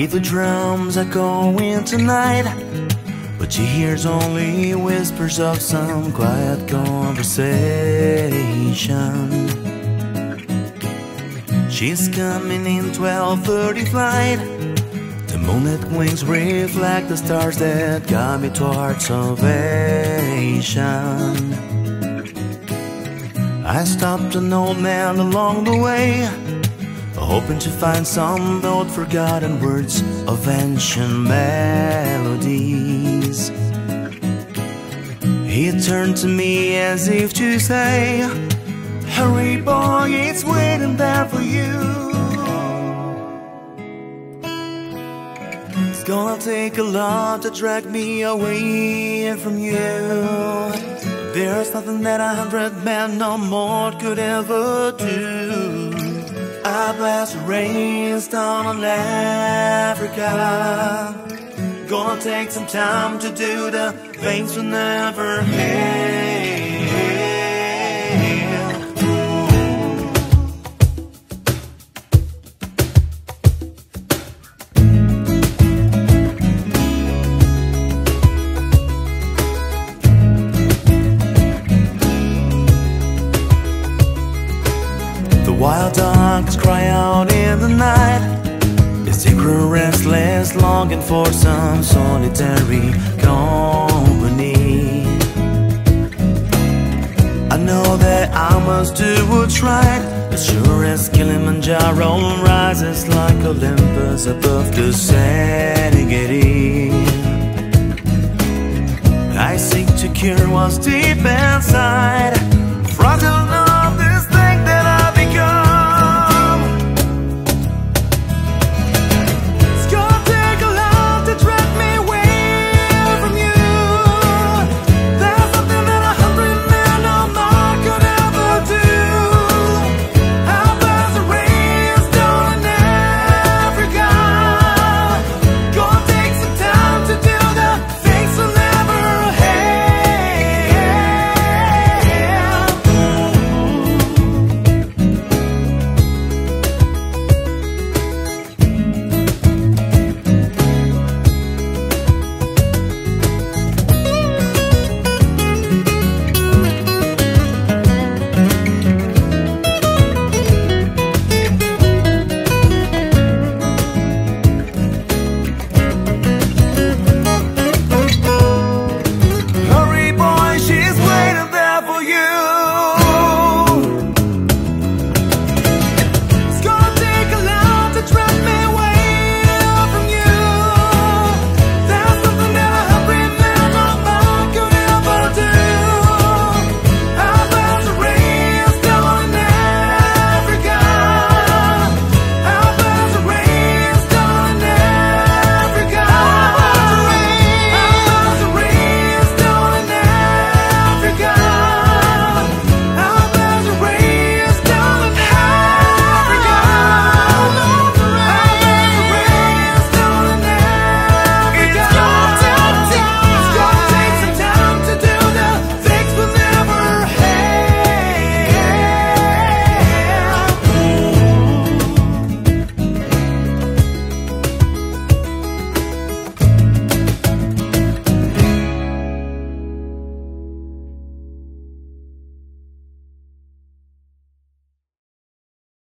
hear the drums echoing tonight, but she hears only whispers of some quiet conversation. She's coming in 12:30 flight. The moonlit wings reflect the stars that guide me towards salvation. I stopped an old man along the way, hoping to find some old forgotten words of ancient melodies. He turned to me as if to say, "Hurry, boy, it's waiting there for you. It's gonna take a lot to drag me away from you. There's nothing that 100 men or more could ever do. I blast the rains down on Africa. Gonna take some time to do the things we'll never hear." Wild dogs cry out in the night, the secret restless longing for some solitary company. I know that I must do what's right, as sure as Kilimanjaro rises like Olympus above the Serengeti. I seek to cure what's deep inside,